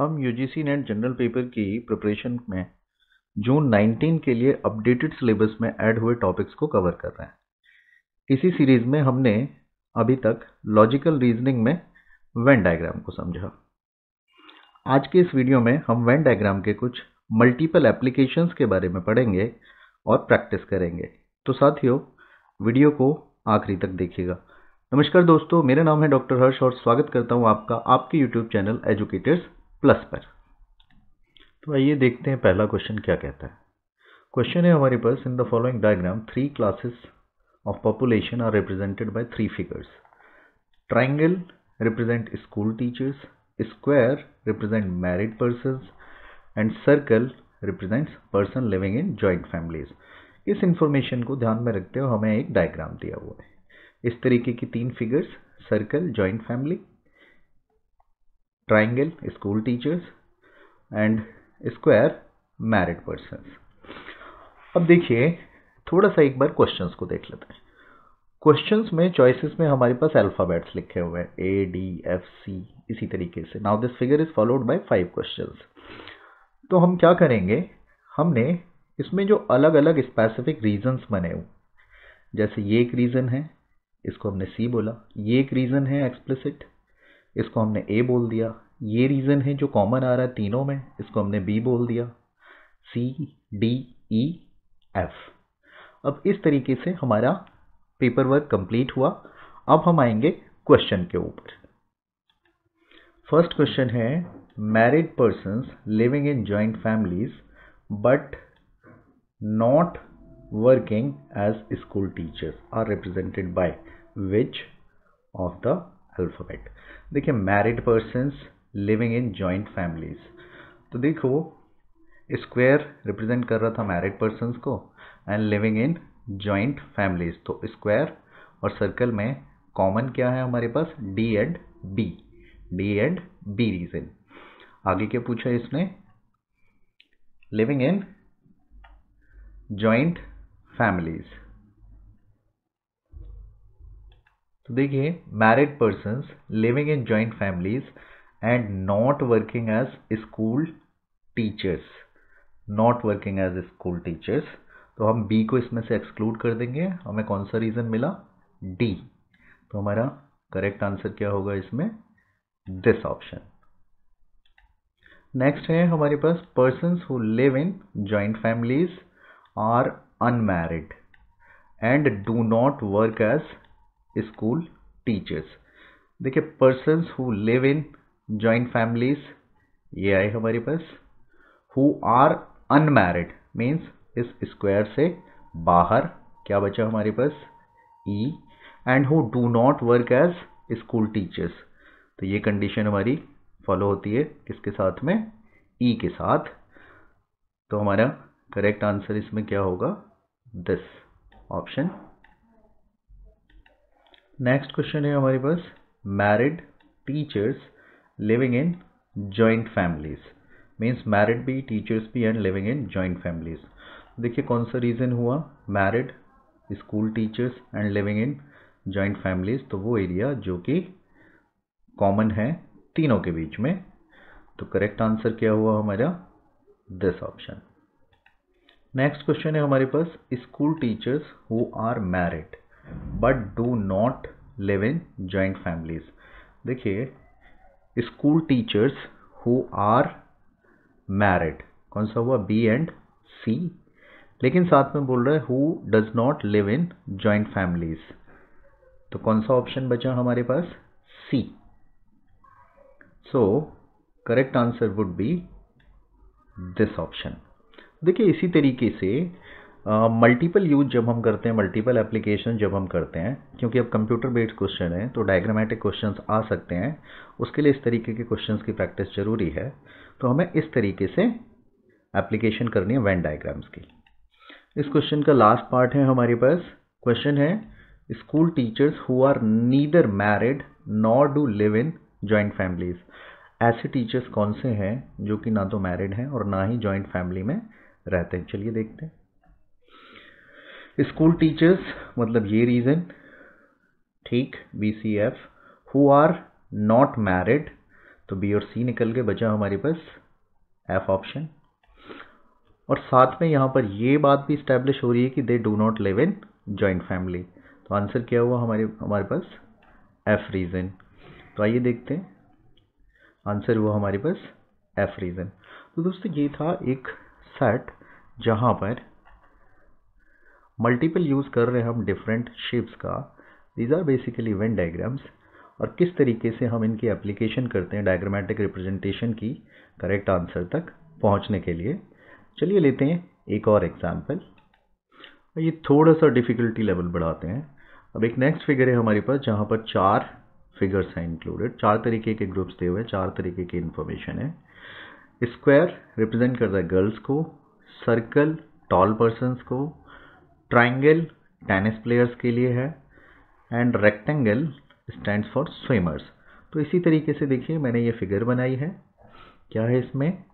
हम UGC NET general paper की preparation में जून 19 के लिए अपडेटेड सिलेबस में ऐड हुए टॉपिक्स को कवर कर रहे हैं। इसी सीरीज़ में हमने अभी तक लॉजिकल रीजनिंग में वेन डायग्राम को समझा। आज के इस वीडियो में हम वेन डायग्राम के कुछ मल्टीपल एप्लीकेशंस के बारे में पढ़ेंगे और प्रैक्टिस करेंगे, तो साथियों वीडियो को आखिरी तक देखिएगा। नमस्कार दोस्तों, मेरा नाम है डॉक्टर हर्ष और स्वागत करता हूँ आपका आपके यूट्यूब चैनल एजुकेटर्स प्लस पर। तो आइए देखते हैं पहला क्वेश्चन क्या कहता है। क्वेश्चन है हमारे पास, in the following diagram three classes of population are represented by three figures. Triangle represent school teachers, square represent married persons and circle represents person living in joint families. इस information को ध्यान में रखते हुए हमें एक डायग्राम दिया हुआ है। इस तरीके की तीन figures, circle joint family, triangle school teachers and square married persons. अब देखिए थोड़ा सा एक बार क्वेश्चंस को देख लेते हैं। क्वेश्चंस में चॉइसेस में हमारे पास अल्फाबेट्स लिखे हुए हैं ए डी एफ सी इसी तरीके से। Now this figure is followed by 5 questions. तो हम क्या करेंगे, हमने इसमें जो अलग अलग स्पेसिफिक रीजंस बने हुए, जैसे ये एक रीज़न है, इसको हमने सी बोला, ये एक रीज़न है एक्सप्लिसिट, इसको हमने ए बोल दिया, ये रीज़न है जो कॉमन आ रहा है तीनों में, इसको हमने बी बोल दिया, सी डी ई एफ। अब इस तरीके से हमारा पेपर वर्क कंप्लीट हुआ। अब हम आएंगे क्वेश्चन के ऊपर। फर्स्ट क्वेश्चन है married persons living in joint families but not working as school teachers are represented by which of the alphabet. देखिए married persons living in joint families, तो देखो स्क्वायर रिप्रेजेंट कर रहा था मैरिड पर्संस को and living in joint families, तो square और circle में कॉमन क्या है हमारे पास, D and B, D and B region. आगे क्या पूछा इसने, लिविंग इन जॉइंट फैमिलीज। तो देखिए married persons living in joint families and not working as school teachers, not working as school teachers, तो हम बी को इसमें से एक्सक्लूड कर देंगे। हमें कौन सा रीज़न मिला, डी, तो हमारा करेक्ट आंसर क्या होगा इसमें, दिस ऑप्शन। नेक्स्ट है हमारे पास persons who live in joint families are unmarried and do not work as school teachers. देखिए persons who live in joint families ये आए हमारे पास, हु आर अनमैरिड मीन्स इस स्क्वायर से बाहर क्या बचा हमारे पास, E, and who do not work as school teachers, तो ये कंडीशन हमारी फॉलो होती है किसके साथ में, ई के साथ, तो हमारा करेक्ट आंसर इसमें क्या होगा, दिस ऑप्शन। नेक्स्ट क्वेश्चन है हमारे पास married teachers living in joint families means married भी, टीचर्स भी and living in joint families. देखिए कौन सा रीज़न हुआ, married, school teachers and living in joint families, तो वो एरिया जो कि कॉमन है तीनों के बीच में, तो करेक्ट आंसर क्या हुआ हमारा, दिस ऑप्शन। नेक्स्ट क्वेश्चन है हमारे पास school teachers who are married but do not live in joint families. देखिए school teachers who are married, कौन सा हुआ, बी एंड सी, लेकिन साथ में बोल रहा है who does not live in joint families, तो कौन सा ऑप्शन बचा हमारे पास, C, so correct answer would be this option. देखिए इसी तरीके से मल्टीपल यूज जब हम करते हैं, मल्टीपल एप्लीकेशन जब हम करते हैं, क्योंकि अब कंप्यूटर बेस्ड क्वेश्चन है तो डायग्रामेटिक क्वेश्चंस आ सकते हैं, उसके लिए इस तरीके के क्वेश्चंस की प्रैक्टिस जरूरी है, तो हमें इस तरीके से एप्लीकेशन करनी है वेन डायग्राम्स की। इस क्वेश्चन का लास्ट पार्ट है हमारे पास, क्वेश्चन है school teachers who are neither married nor do live in joint families. ऐसे टीचर्स कौन से हैं जो कि ना तो मैरिड हैं और ना ही जॉइंट फैमिली में रहते हैं, चलिए देखते हैं। स्कूल टीचर्स मतलब ये रीज़न, ठीक, B C F, who are not married तो बी और सी निकल के बचा हमारे पास एफ ऑप्शन। और साथ में यहाँ पर ये बात भी इस्टेब्लिश हो रही है कि they do not live in joint family. तो आंसर क्या हुआ हमारे पास एफ रीज़न। तो आइए देखते हैं, आंसर हुआ हमारे पास एफ रीज़न। तो दोस्तों ये था एक सेट जहाँ पर मल्टीपल यूज़ कर रहे हैं हम डिफरेंट शेप्स का। These are basically Venn diagrams, और किस तरीके से हम इनकी एप्लीकेशन करते हैं डायग्रामेटिक रिप्रेजेंटेशन की करेक्ट आंसर तक पहुँचने के लिए। चलिए लेते हैं एक और एग्जाम्पल, ये थोड़ा सा डिफ़िकल्टी लेवल बढ़ाते हैं। अब एक नेक्स्ट फिगर है हमारे पास जहाँ पर चार फिगर्स हैं इंक्लूडेड, चार तरीके के ग्रुप्स दिए हुए हैं, चार तरीके की इन्फॉर्मेशन है। स्क्वायर रिप्रेजेंट करता है गर्ल्स को, सर्कल टॉल पर्सन्स को, ट्राइंगल टेनिस प्लेयर्स के लिए है, and rectangle stands for swimmers. तो इसी तरीके से देखिए मैंने ये फिगर बनाई है, क्या है इसमें,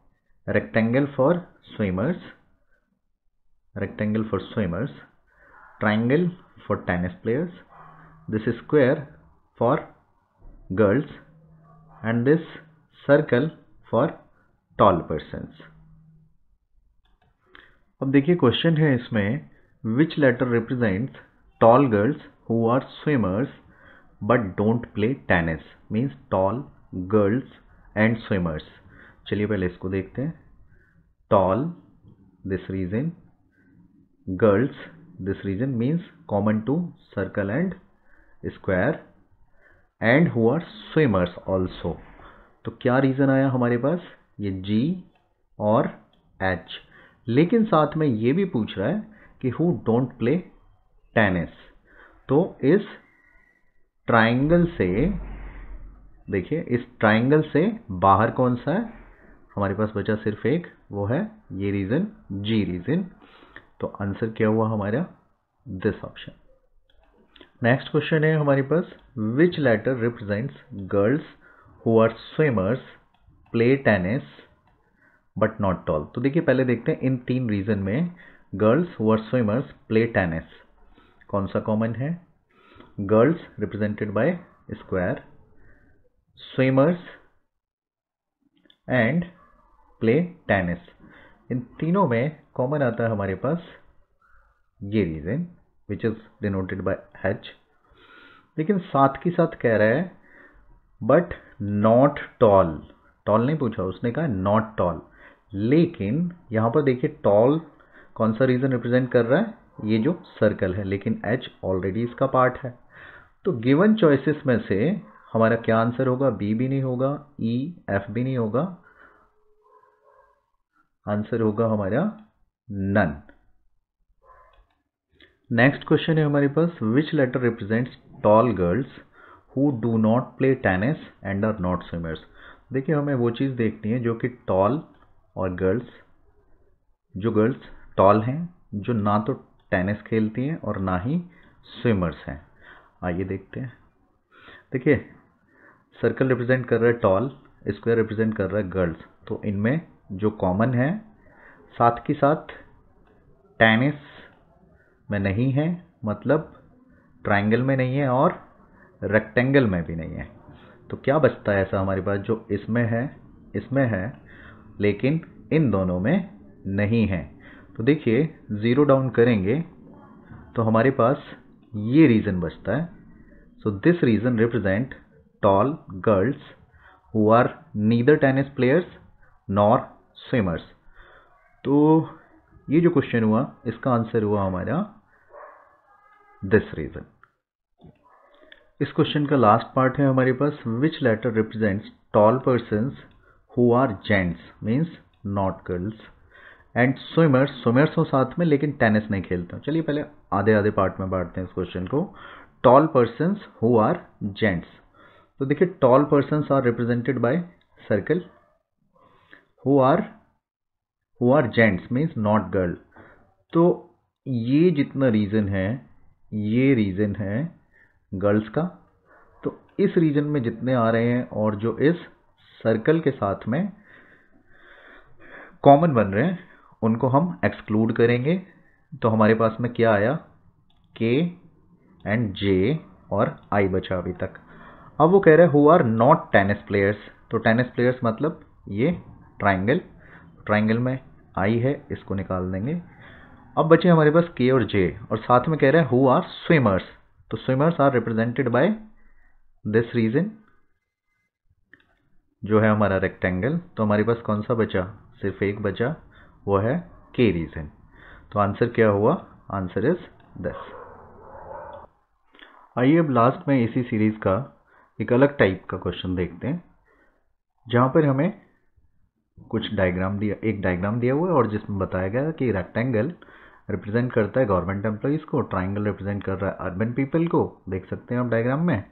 rectangle for swimmers, rectangle for swimmers, triangle for tennis players, this square for girls and this circle for tall persons. अब देखिए क्वेश्चन है इसमें, which letter represents tall girls who are swimmers but don't play tennis, means tall girls and swimmers. चलिए पहले इसको देखते हैं, tall this region, girls this region, means common to circle and square, and who are swimmers also. तो क्या reason आया हमारे पास, ये जी और एच, लेकिन साथ में ये भी पूछ रहा है कि हु डोंट प्ले टेनिस। तो इस ट्राइंगल से देखिए, इस ट्राइंगल से बाहर कौन सा है हमारे पास, बचा सिर्फ एक, वो है ये रीजन जी रीजन। तो आंसर क्या हुआ हमारा, दिस ऑप्शन। नेक्स्ट क्वेश्चन है हमारे पास, which letter represents girls who are swimmers play tennis but not tall. तो देखिए पहले देखते हैं इन तीन रीजन में girls who are swimmers play tennis कौन सा कॉमन है। Girls represented by square, swimmers and play tennis, इन तीनों में कॉमन आता है हमारे पास ये region which is denoted by H. लेकिन साथ के साथ कह रहा है बट नॉट टॉल, टॉल नहीं पूछा उसने, कहा नॉट टॉल। लेकिन यहाँ पर देखिए टॉल कौन सा रीजन रिप्रेजेंट कर रहा है, ये जो सर्कल है, लेकिन एच ऑलरेडी इसका पार्ट है। तो गिवन चॉइसेस में से हमारा क्या आंसर होगा, बी भी नहीं होगा, ई एफ भी नहीं होगा, आंसर होगा हमारा नन। नेक्स्ट क्वेश्चन है हमारे पास, which letter represents tall girls who do not play tennis and are not swimmers. देखिए हमें वो चीज़ देखनी है जो कि टॉल और गर्ल्स, जो गर्ल्स टॉल हैं, जो ना तो टेनिस खेलती हैं और ना ही स्विमर्स हैं। आइए देखते हैं, देखिए सर्कल रिप्रेजेंट कर रहा है टॉल, स्क्वायर रिप्रेजेंट कर रहा है गर्ल्स, तो इनमें जो कॉमन है, साथ के साथ टेनिस में नहीं है, मतलब ट्राइंगल में नहीं है और रेक्टेंगल में भी नहीं है। तो क्या बचता है ऐसा हमारे पास जो इसमें है, इसमें है, लेकिन इन दोनों में नहीं है। तो देखिए ज़ीरो डाउन करेंगे तो हमारे पास ये रीज़न बचता है। So this region represent tall girls who are neither tennis players nor swimmers. तो ये जो क्वेश्चन हुआ इसका आंसर हुआ हमारा दिस रीजन। इस क्वेश्चन का लास्ट पार्ट है हमारे पास, which letter represents tall persons who are gents means not girls and swimmers, swimmers हो साथ में लेकिन टेनिस नहीं खेलते। चलिए पहले आधे आधे पार्ट में बांटते हैं इस क्वेश्चन को, tall persons who are gents. तो देखिए tall persons are represented by circle, who are gents means not girl. तो ये जितना रीज़न है, ये रीज़न है गर्ल्स का, तो इस रीज़न में जितने आ रहे हैं और जो इस सर्कल के साथ में कॉमन बन रहे हैं उनको हम एक्सक्लूड करेंगे। तो हमारे पास में क्या आया, के एंड जे और आई बचा अभी तक। अब वो कह रहे हैं who are not tennis players, तो टेनिस प्लेयर्स मतलब ये ट्राइंगल में आई है, इसको निकाल देंगे। अब बचे हमारे पास के और जे, और साथ में कह रहे हैं हु आर स्विमर्स, तो swimmers are represented by this region जो है हमारा रेक्टेंगल। तो हमारे पास कौन सा बचा, सिर्फ एक बचा, वो है के रीजन। तो आंसर क्या हुआ, आंसर इज दिस। आइए अब लास्ट में इसी सीरीज का एक अलग टाइप का क्वेश्चन देखते हैं, जहाँ पर हमें कुछ डायग्राम दिया, एक डायग्राम दिया हुआ है और जिसमें बताया गया कि रेक्टेंगल रिप्रेजेंट करता है गवर्नमेंट एम्प्लॉइज़ को, ट्राइंगल रिप्रेजेंट कर रहा है अर्बन पीपल को, देख सकते हैं आप डायग्राम में,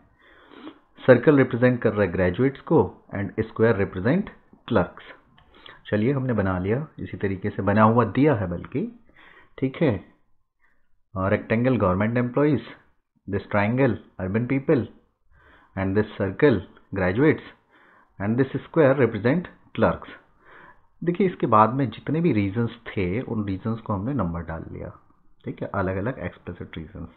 सर्कल रिप्रेजेंट कर रहा है ग्रेजुएट्स को, एंड स्क्वायर रिप्रेजेंट क्लर्क्स। चलिए हमने बना लिया, इसी तरीके से बना हुआ दिया है बल्कि, ठीक है। Rectangle government employees, this triangle urban people, and this circle graduates, and this square represent clerks. देखिए इसके बाद में जितने भी रीजंस थे उन रीजंस को हमने नंबर डाल लिया, ठीक है, अलग अलग एक्सप्लिसिट रीजंस।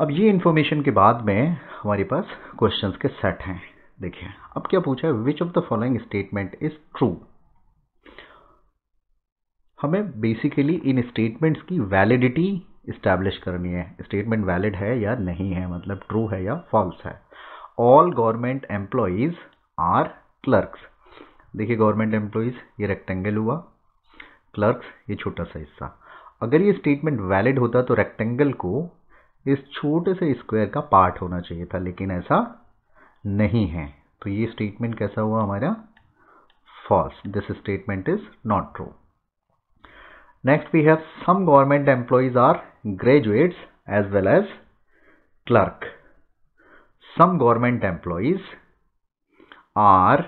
अब ये इन्फॉर्मेशन के बाद में हमारे पास क्वेश्चंस के सेट हैं। देखिए अब क्या पूछा है, which of the following statement is true. हमें बेसिकली इन स्टेटमेंट्स की वैलिडिटी इस्टेब्लिश करनी है, स्टेटमेंट वैलिड है या नहीं है, मतलब ट्रू है या फॉल्स है। All government employees are clerks, देखिए गवर्नमेंट एम्प्लॉइज ये रेक्टेंगल हुआ, क्लर्क्स ये छोटा सा हिस्सा। अगर ये स्टेटमेंट वैलिड होता तो रेक्टेंगल को इस छोटे से स्क्वायर का पार्ट होना चाहिए था, लेकिन ऐसा नहीं है, तो ये स्टेटमेंट कैसा हुआ हमारा, false. This statement is not true. Next we have some government employees are graduates as well as clerk. Some government employees are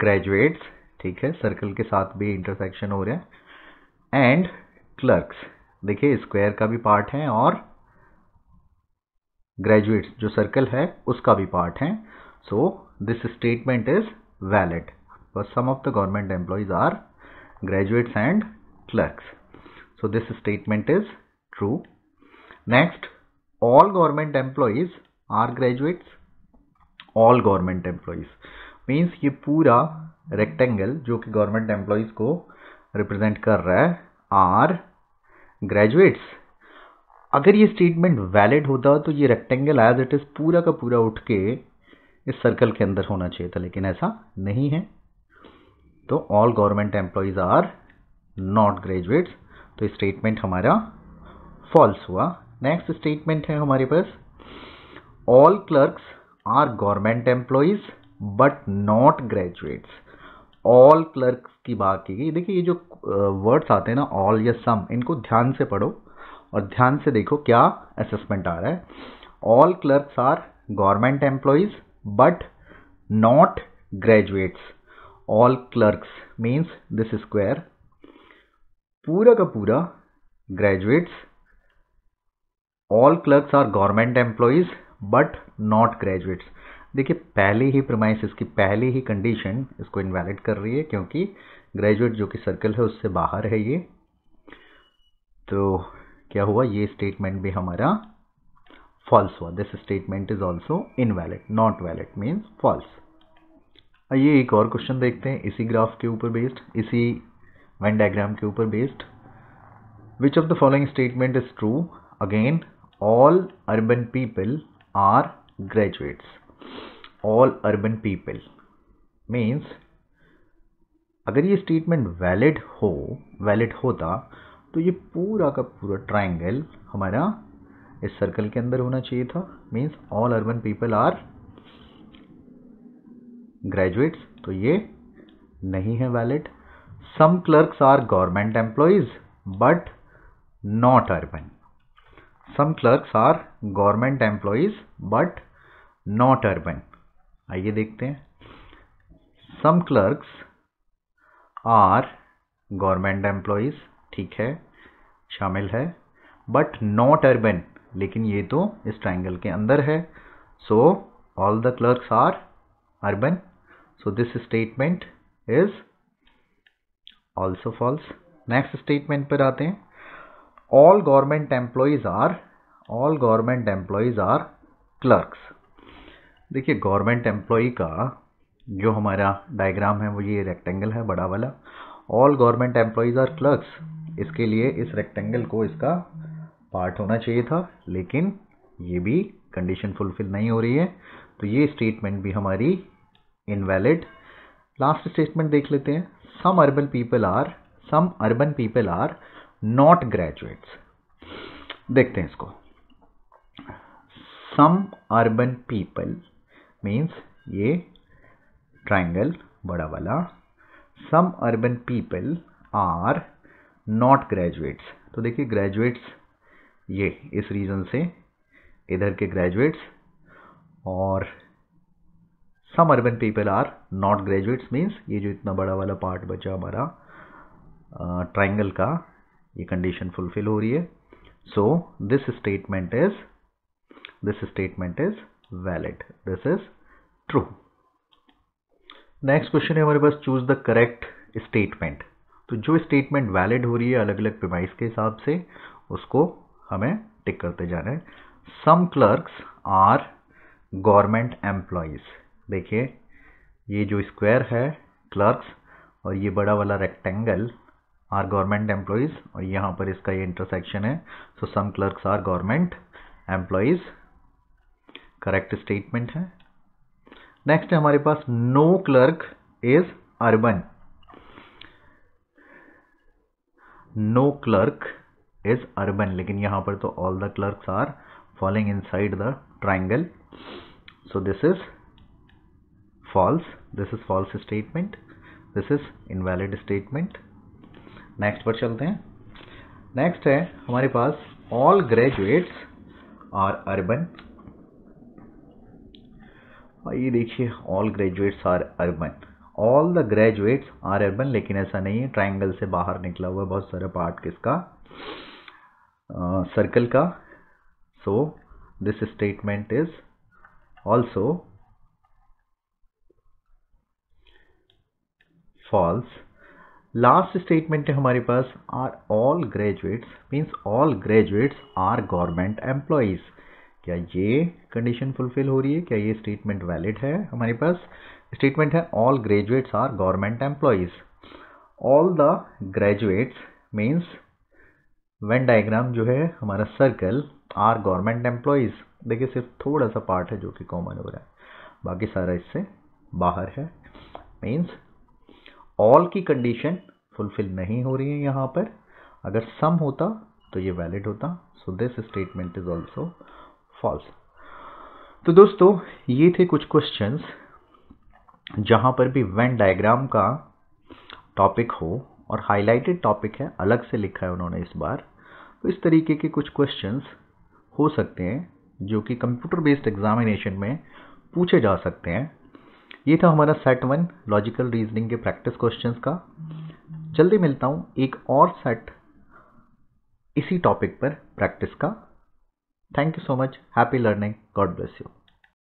graduates, ठीक है, सर्कल के साथ भी इंटरसेक्शन हो रहा है, एंड क्लर्क्स, देखिए स्क्वायर का भी पार्ट है और ग्रेजुएट्स जो सर्कल है उसका भी पार्ट है। So this statement is valid, some of the government employees are graduates and clerks, so this statement is true. Next, all government employees are graduates. All government employees means ये पूरा rectangle जो कि government employees को represent कर रहा है are graduates. अगर ये स्टेटमेंट वैलिड होता तो ये रेक्टेंगल एज इट इज पूरा का पूरा उठ के इस सर्कल के अंदर होना चाहिए था, लेकिन ऐसा नहीं है। तो all government employees are not graduates, तो स्टेटमेंट हमारा फॉल्स हुआ। नेक्स्ट स्टेटमेंट है हमारे पास, all clerks are government employees but not graduates. All clerks की बात की गई, देखिए ये जो वर्ड्स आते हैं ना ऑल या सम, इनको ध्यान से पढ़ो और ध्यान से देखो क्या असेसमेंट आ रहा है। All clerks are government employees but not graduates. All clerks means this square पूरा का पूरा graduates. All clerks are government employees but not graduates, देखिए पहले ही प्रीमाइस, इसकी पहले ही कंडीशन इसको इनवैलिड कर रही है, क्योंकि ग्रेजुएट जो कि सर्कल है उससे बाहर है ये। तो क्या हुआ, ये स्टेटमेंट भी हमारा फॉल्स हुआ। This statement is also invalid, not valid means false. ये एक और क्वेश्चन देखते हैं इसी ग्राफ के ऊपर बेस्ड, इसी वेन डायग्राम के ऊपर based. Which of the following statement is true. Again all urban people are graduates. All urban people means अगर ये स्टेटमेंट वैलिड होता तो ये पूरा का पूरा ट्राइंगल हमारा इस सर्कल के अंदर होना चाहिए था। Means all urban people are graduates, तो ये नहीं है valid. Some clerks are government employees but not urban. Some clerks are government employees but not urban. आइए देखते हैं, some clerks are government employees, ठीक है, शामिल है, बट नॉट अर्बन, लेकिन ये तो इस ट्राइंगल के अंदर है। So all the clerks are urban, so this statement is also false. Next statement पर आते हैं, all government employees are clerks. देखिए गवर्नमेंट एम्प्लॉय का जो हमारा डायग्राम है वो ये रेक्टेंगल है बड़ा वाला। All government employees are clerks, इसके लिए इस रेक्टेंगल को इसका पार्ट होना चाहिए था, लेकिन ये भी कंडीशन फुलफिल नहीं हो रही है, तो ये स्टेटमेंट भी हमारी इनवैलिड। लास्ट स्टेटमेंट देख लेते हैं। Some urban people are not graduates. देखते हैं इसको। सम अर्बन पीपल मीन्स ये ट्राइंगल बड़ा वाला, some urban people are not graduates. तो देखिए ग्रेजुएट्स ये इस रीजन से इधर के ग्रेजुएट्स, और some urban people are not graduates means ये जो इतना बड़ा वाला पार्ट बचा हमारा ट्राइंगल का, ये कंडीशन फुलफिल हो रही है। So this statement is valid, this is true. Next question है हमारे पास, चूज द करेक्ट स्टेटमेंट। तो जो स्टेटमेंट वैलिड हो रही है अलग अलग प्रीमाइस के हिसाब से उसको हमें टिक करते जाना है। Some clerks are government employees. देखिए ये जो स्क्वायर है क्लर्क्स और ये बड़ा वाला रेक्टेंगल आर गवर्नमेंट एम्प्लॉयज़, और यहाँ पर इसका ये इंटरसेक्शन है। So some clerks are government employees correct statement है। नेक्स्ट है हमारे पास no clerk is urban. No clerk is urban, लेकिन यहाँ पर तो all the clerks are falling inside the triangle, so this is false statement, this is invalid statement. Next पर चलते हैं। नेक्स्ट है हमारे पास ऑल ग्रेजुएट्स आर अर्बन। और ये देखिए all graduates are urban, all the graduates are urban, लेकिन ऐसा नहीं है, ट्राइंगल से बाहर निकला हुआ बहुत सारा पार्ट किसका, सर्कल का। So this statement is also false. Last statement है हमारे पास are all graduates means all graduates are government employees. क्या ये कंडीशन फुलफिल हो रही है, क्या ये स्टेटमेंट वैलिड है? हमारे पास स्टेटमेंट है all graduates are government employees. All the graduates means Venn diagram जो है हमारा सर्कल, आर गवर्नमेंट एम्प्लॉयज। देखिए सिर्फ थोड़ा सा पार्ट है जो कि कॉमन हो रहा है, बाकी सारा इससे बाहर है। मीन्स ऑल की कंडीशन फुलफिल नहीं हो रही है यहाँ पर। अगर सम होता तो ये वैलिड होता। So this statement is also false. तो दोस्तों ये थे कुछ क्वेश्चंस जहां पर भी वेन डायग्राम का टॉपिक हो और हाईलाइटेड टॉपिक है, अलग से लिखा है उन्होंने इस बार। तो इस तरीके के कुछ क्वेश्चंस हो सकते हैं जो कि कंप्यूटर बेस्ड एग्जामिनेशन में पूछे जा सकते हैं। ये था हमारा सेट 1 लॉजिकल रीजनिंग के प्रैक्टिस क्वेश्चंस का। जल्दी मिलता हूँ एक और सेट इसी टॉपिक पर प्रैक्टिस का। Thank you so much. Happy learning. God bless you.